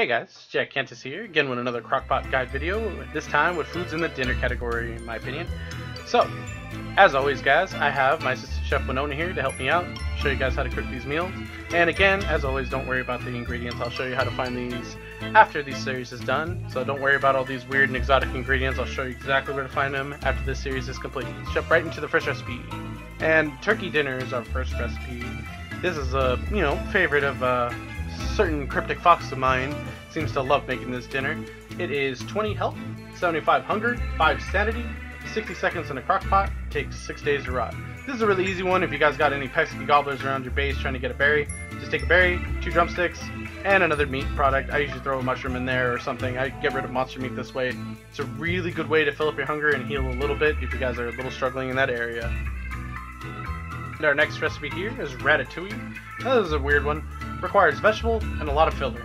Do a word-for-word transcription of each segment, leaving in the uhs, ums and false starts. Hey guys, Jack Kantus here, again with another Crockpot Guide video, this time with foods in the dinner category, in my opinion. So, as always guys, I have my assistant chef Winona here to help me out, show you guys how to cook these meals. And again, as always, don't worry about the ingredients. I'll show you how to find these after this series is done. So don't worry about all these weird and exotic ingredients. I'll show you exactly where to find them after this series is complete. Jump right into the first recipe. And turkey dinner is our first recipe. This is a, you know, favorite of a certain cryptic fox of mine. Seems to love making this dinner. It is twenty health, seventy-five hunger, five sanity, sixty seconds in a crock pot, takes six days to rot. This is a really easy one. If you guys got any pesky gobblers around your base trying to get a berry, just take a berry, two drumsticks, and another meat product. I usually throw a mushroom in there or something. I get rid of monster meat this way. It's a really good way to fill up your hunger and heal a little bit if you guys are a little struggling in that area. And our next recipe here is ratatouille. Now, this is a weird one. Requires vegetable and a lot of filler.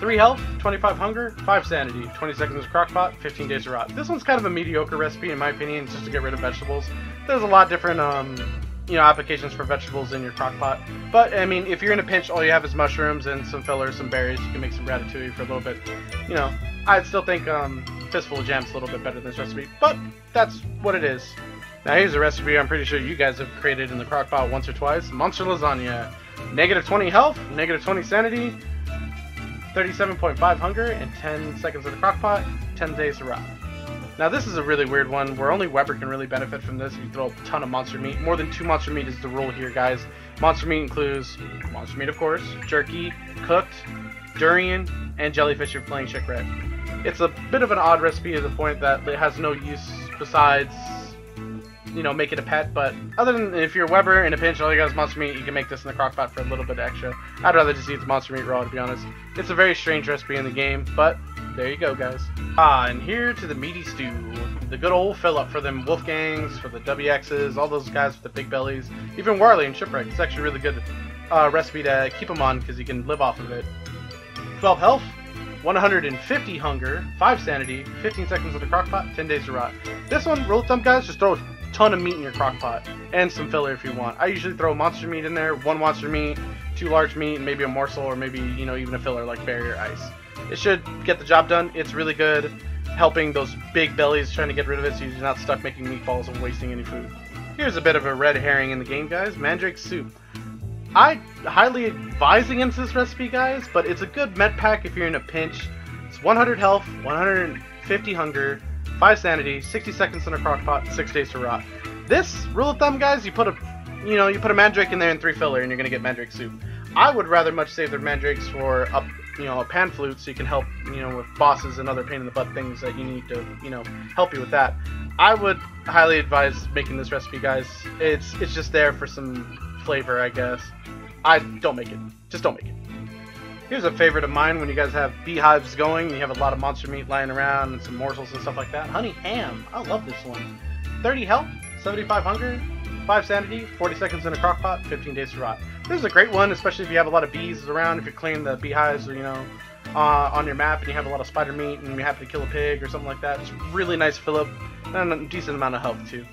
three health, twenty-five hunger, five sanity, twenty seconds of crockpot, fifteen days to rot. This one's kind of a mediocre recipe in my opinion, just to get rid of vegetables. There's a lot of different um, you know, applications for vegetables in your crockpot. But I mean, if you're in a pinch, all you have is mushrooms and some filler, some berries. You can make some ratatouille for a little bit. You know, I'd still think um, Fistful of Jam's a little bit better than this recipe, but that's what it is. Now here's a recipe I'm pretty sure you guys have created in the crockpot once or twice. Monster lasagna. Negative twenty health, negative twenty sanity, thirty-seven point five hunger, and ten seconds in the crockpot, ten days to rot. Now this is a really weird one where only Weber can really benefit from this if you throw a ton of monster meat. More than two monster meat is the rule here, guys. Monster meat includes monster meat, of course, jerky, cooked, durian, and jellyfish if you're playing Shipwreck. It's a bit of an odd recipe to the point that it has no use besides, you know, make it a pet, but other than if you're Weber in a pinch, all you got is monster meat, you can make this in the crock pot for a little bit extra. I'd rather just eat the monster meat raw, to be honest. It's a very strange recipe in the game, but there you go, guys. Ah, and here to the meaty stew. The good old fill-up for them Wolfgangs, for the W Xs, all those guys with the big bellies, even Warly and Shipwreck. It's actually a really good uh, recipe to keep them on because you can live off of it. twelve health, one hundred fifty hunger, five sanity, fifteen seconds in the crock pot, ten days to rot. This one, rule of thumb, guys, just throw it. Ton of meat in your crock pot and some filler if you want. I usually throw monster meat in there, one monster meat, two large meat, and maybe a morsel, or maybe, you know, even a filler like berry or ice. It should get the job done. It's really good helping those big bellies, trying to get rid of it so you're not stuck making meatballs and wasting any food. Here's a bit of a red herring in the game, guys. Mandrake soup. I highly advise against this recipe, guys, but it's a good med pack if you're in a pinch. It's one hundred health, one hundred fifty hunger, five sanity, sixty seconds in a crock pot, six days to rot. This, rule of thumb, guys, you put a, you know, you put a mandrake in there and three filler, and you're gonna get mandrake soup. I would rather much save their mandrakes for a, you know, a pan flute, so you can help, you know, with bosses and other pain in the butt things that you need to, you know, help you with that. I would highly advise making this recipe, guys. It's it's just there for some flavor, I guess. I don't make it. Just don't make it. Here's a favorite of mine when you guys have beehives going and you have a lot of monster meat lying around and some morsels and stuff like that. Honey ham. I love this one. thirty health, seventy-five hunger, five sanity, forty seconds in a crock pot, fifteen days to rot. This is a great one, especially if you have a lot of bees around, if you're cleaning the beehives or, you know, uh, on your map and you have a lot of spider meat and you happen to kill a pig or something like that. It's really nice fill up and a decent amount of health too.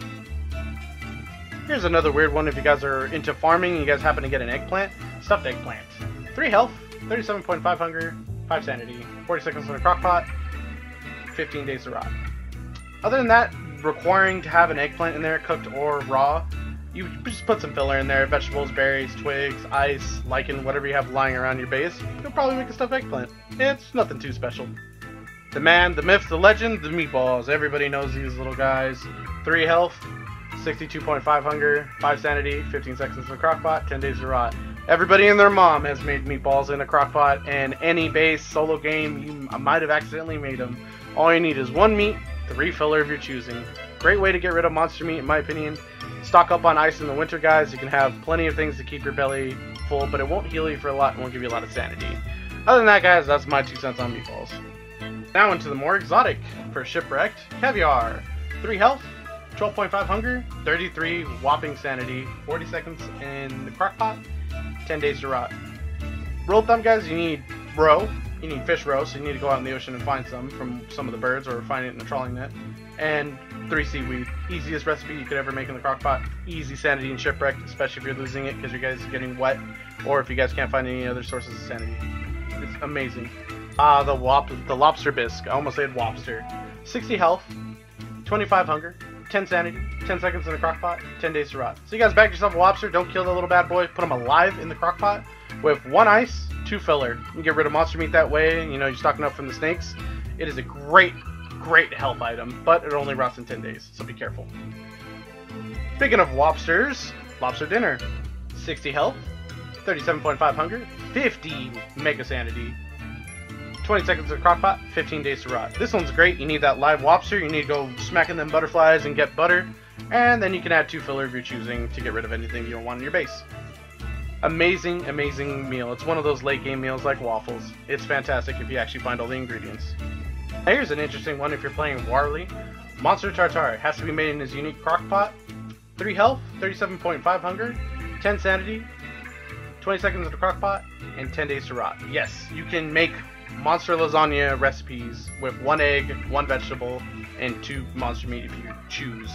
Here's another weird one if you guys are into farming and you guys happen to get an eggplant. Stuffed eggplant. three health, thirty-seven point five hunger, five sanity, forty seconds in a crock pot, fifteen days to rot. Other than that, requiring to have an eggplant in there, cooked or raw, you just put some filler in there, vegetables, berries, twigs, ice, lichen, whatever you have lying around your base, you'll probably make a stuffed eggplant. It's nothing too special. The man, the myth, the legend, the meatballs. Everybody knows these little guys. three health, sixty-two point five hunger, five sanity, fifteen seconds in a crock pot, ten days to rot. Everybody and their mom has made meatballs in a crockpot, and any base solo game, you might have accidentally made them. All you need is one meat, three filler if you're choosing. Great way to get rid of monster meat, in my opinion. Stock up on ice in the winter, guys. You can have plenty of things to keep your belly full, but it won't heal you for a lot and won't give you a lot of sanity. Other than that, guys, that's my two cents on meatballs. Now into the more exotic for Shipwrecked. Caviar. three health, twelve point five hunger, thirty-three whopping sanity, forty seconds in the crockpot, ten days to rot. Rule of thumb, guys, you need roe, you need fish roe, so you need to go out in the ocean and find some from some of the birds or find it in a trawling net. And three seaweed. Easiest recipe you could ever make in the crock pot. Easy sanity and Shipwreck, especially if you're losing it because you guys are getting wet or if you guys can't find any other sources of sanity. It's amazing. Ah, uh, the wop the lobster bisque. I almost said wobster. sixty health, twenty-five hunger, ten sanity, ten seconds in the crockpot, ten days to rot. So you guys back yourself a lobster. Don't kill the little bad boy. Put him alive in the crockpot with one ice, two filler. You can get rid of monster meat that way. And, you know, you're stocking up from the snakes. It is a great, great health item, but it only rots in ten days, so be careful. Speaking of lobsters, lobster dinner. sixty health, thirty-seven point five hunger, fifty mega sanity, twenty seconds of crockpot, fifteen days to rot. This one's great. You need that live lobster. You need to go smacking them butterflies and get butter, and then you can add two filler if you're choosing to get rid of anything you don't want in your base. Amazing, amazing meal. It's one of those late game meals like waffles. It's fantastic if you actually find all the ingredients. Now here's an interesting one if you're playing Warly. Monster Tartare has to be made in his unique crockpot. three health, thirty-seven point five hunger, ten sanity, twenty seconds in the crockpot, and ten days to rot. Yes, you can make monster lasagna recipes with one egg, one vegetable, and two monster meat if you choose.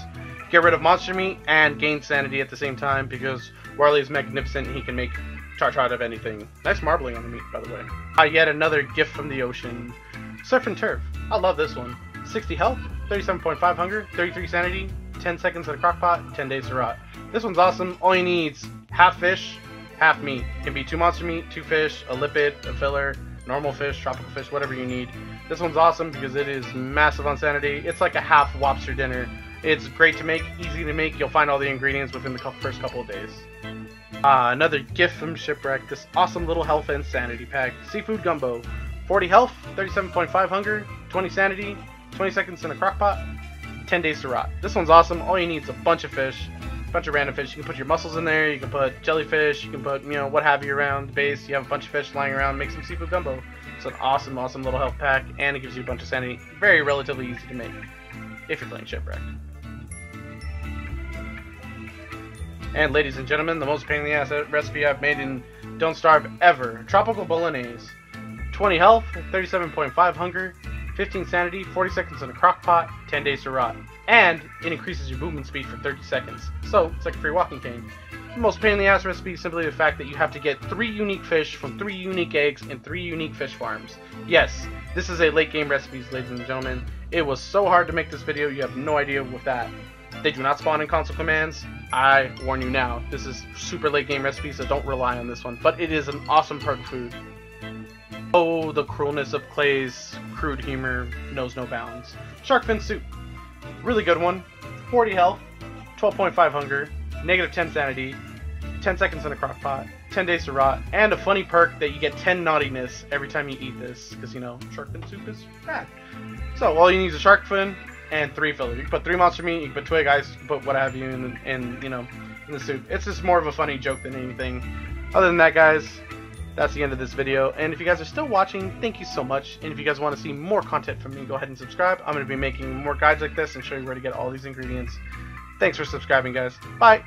Get rid of monster meat and gain sanity at the same time because Warly is magnificent and he can make tartare out of anything. Nice marbling on the meat, by the way. Ah, uh, yet another gift from the ocean. Surf and Turf. I love this one. sixty health, thirty-seven point five hunger, thirty-three sanity, ten seconds in the crockpot, ten days to rot. This one's awesome. All you need is half fish, half meat. It can be two monster meat, two fish, a lipid, a filler, normal fish, tropical fish, whatever you need. This one's awesome because it is massive on sanity. It's like a half lobster dinner. It's great to make, easy to make. You'll find all the ingredients within the first couple of days. Uh, another gift from Shipwreck. This awesome little health and sanity pack. Seafood Gumbo. forty health, thirty-seven point five hunger, twenty sanity, twenty seconds in a crockpot, ten days to rot. This one's awesome. All you need is a bunch of fish, a bunch of random fish. You can put your mussels in there, you can put jellyfish, you can put, you know, what have you around the base. You have a bunch of fish lying around, make some seafood gumbo. It's an awesome, awesome little health pack, and it gives you a bunch of sanity. Very relatively easy to make if you're playing Shipwreck. And ladies and gentlemen, the most pain in the ass recipe I've made in Don't Starve ever. Tropical Bolognese. twenty health, thirty-seven point five hunger, fifteen sanity, forty seconds in a crock pot, ten days to rot. And it increases your movement speed for thirty seconds. So, it's like a free walking cane. The most pain in the ass recipe is simply the fact that you have to get three unique fish from three unique eggs and three unique fish farms. Yes, this is a late game recipe, ladies and gentlemen. It was so hard to make this video, you have no idea with that. They do not spawn in console commands. I warn you now, this is super late game recipe, so don't rely on this one. But it is an awesome perk food. Oh, the cruelness of Clay's crude humor knows no bounds. Shark fin soup. Really good one. forty health, twelve point five hunger, negative ten sanity, ten seconds in a crock pot, ten days to rot, and a funny perk that you get ten naughtiness every time you eat this, because, you know, shark fin soup is bad. So, all you need is a shark fin and three filler. You can put three monster meat, you can put twig ice, you can put what have you in, in, you know, in the soup. It's just more of a funny joke than anything. Other than that, guys, that's the end of this video, and if you guys are still watching, thank you so much, and if you guys want to see more content from me, go ahead and subscribe. I'm going to be making more guides like this and show you where to get all these ingredients. Thanks for subscribing, guys. Bye!